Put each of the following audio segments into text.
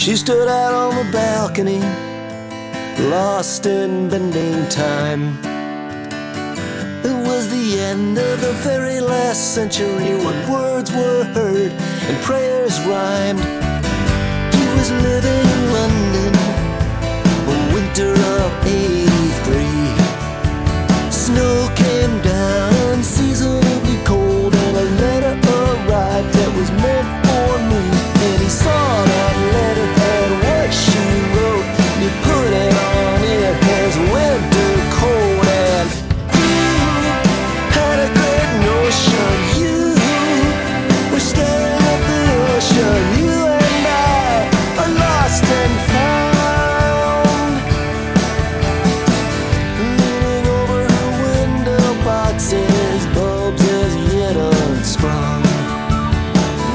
She stood out on the balcony, lost in bending time. It was the end of the very last century when words were heard and prayers rhymed. He was living in London one winter of '83. Snow came down unseasonably cold, and a letter arrived that was meant for me. And he saw that letter and what she wrote. He put it on it as winter cold, and you had a great notion. You were staring at the ocean. You and I are lost and found. Leaning over her window boxes, bulbs as yet unsprung,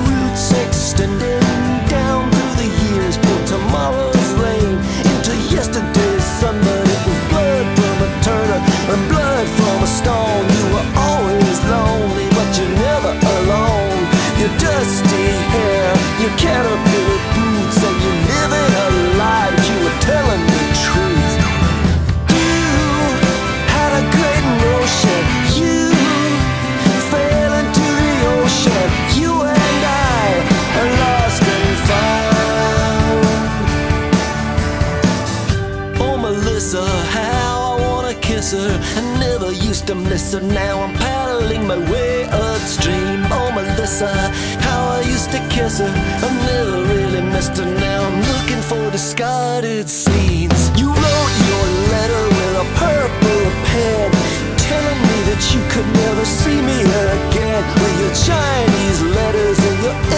roots extended down through the years, built tomorrow's rain into yesterday's sun. But it was blood from a turtle and blood from a stone. You were always lonely, but you're never alone. Your dusty hair, your caterpillar boots, and you're living a lie, but you were telling the truth. You had a great notion. You fell into the ocean. You and I are lost and found. Oh, Melissa, how I wanna kiss her. I never used to miss her. Now I'm paddling my way upstream. Oh, Melissa, how I used to kiss her. I never really missed her. Now I'm looking for discarded scenes. You wrote your letter with a purple pen, telling me that you could never see me again. With your Chinese letters and your